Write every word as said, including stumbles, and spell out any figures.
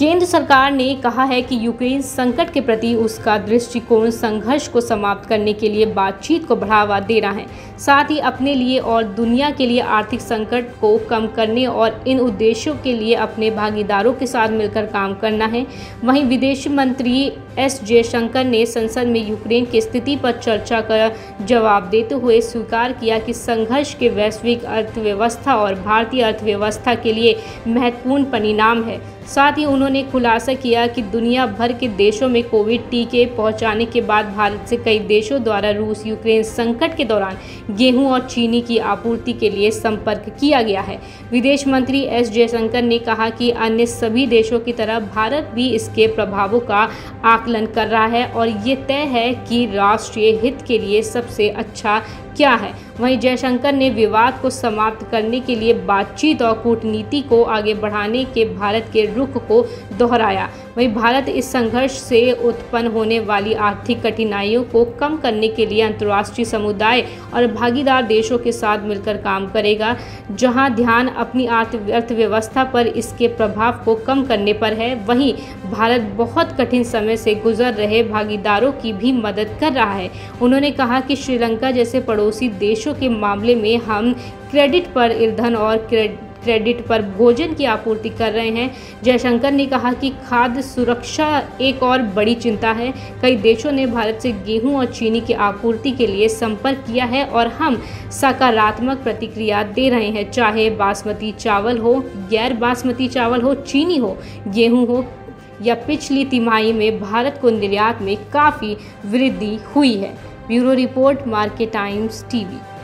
केंद्र सरकार ने कहा है कि यूक्रेन संकट के प्रति उसका दृष्टिकोण संघर्ष को समाप्त करने के लिए बातचीत को बढ़ावा देना है, साथ ही अपने लिए और दुनिया के लिए आर्थिक संकट को कम करने और इन उद्देश्यों के लिए अपने भागीदारों के साथ मिलकर काम करना है। वहीं विदेश मंत्री एस जयशंकर ने संसद में यूक्रेन की स्थिति पर चर्चा का जवाब देते हुए स्वीकार किया कि संघर्ष के वैश्विक अर्थव्यवस्था और भारतीय अर्थव्यवस्था के लिए महत्वपूर्ण परिणाम है। साथ ही उन्होंने खुलासा किया कि दुनिया भर के देशों में कोविड टीके पहुंचाने के बाद भारत से कई देशों द्वारा रूस यूक्रेन संकट के दौरान गेहूं और चीनी की आपूर्ति के लिए संपर्क किया गया है। विदेश मंत्री एस जयशंकर ने कहा कि अन्य सभी देशों की तरह भारत भी इसके प्रभावों का आकलन कर रहा है और ये तय है कि राष्ट्रीय हित के लिए सबसे अच्छा क्या है। वहीं जयशंकर ने विवाद को समाप्त करने के लिए बातचीत और कूटनीति को आगे बढ़ाने के भारत के रुख को दोहराया। वहीं भारत इस संघर्ष से उत्पन्न होने वाली आर्थिक कठिनाइयों को कम करने के लिए अंतर्राष्ट्रीय समुदाय और भागीदार देशों के साथ मिलकर काम करेगा, जहां ध्यान अपनी अर्थव्यवस्था पर इसके प्रभाव को कम करने पर है। वहीं भारत बहुत कठिन समय से गुजर रहे भागीदारों की भी मदद कर रहा है। उन्होंने कहा कि श्रीलंका जैसे पड़ोसी देशों के मामले में हम क्रेडिट पर ईंधन और क्रेडिट क्रेडिट पर भोजन की आपूर्ति कर रहे हैं। जयशंकर ने कहा कि खाद्य सुरक्षा एक और बड़ी चिंता है। कई देशों ने भारत से गेहूं और चीनी की आपूर्ति के लिए संपर्क किया है और हम सकारात्मक प्रतिक्रिया दे रहे हैं, चाहे बासमती चावल हो, गैर बासमती चावल हो, चीनी हो, गेहूं हो या पिछली तिमाही में भारत को निर्यात में काफ़ी वृद्धि हुई है। Bureau report, Market Times TV.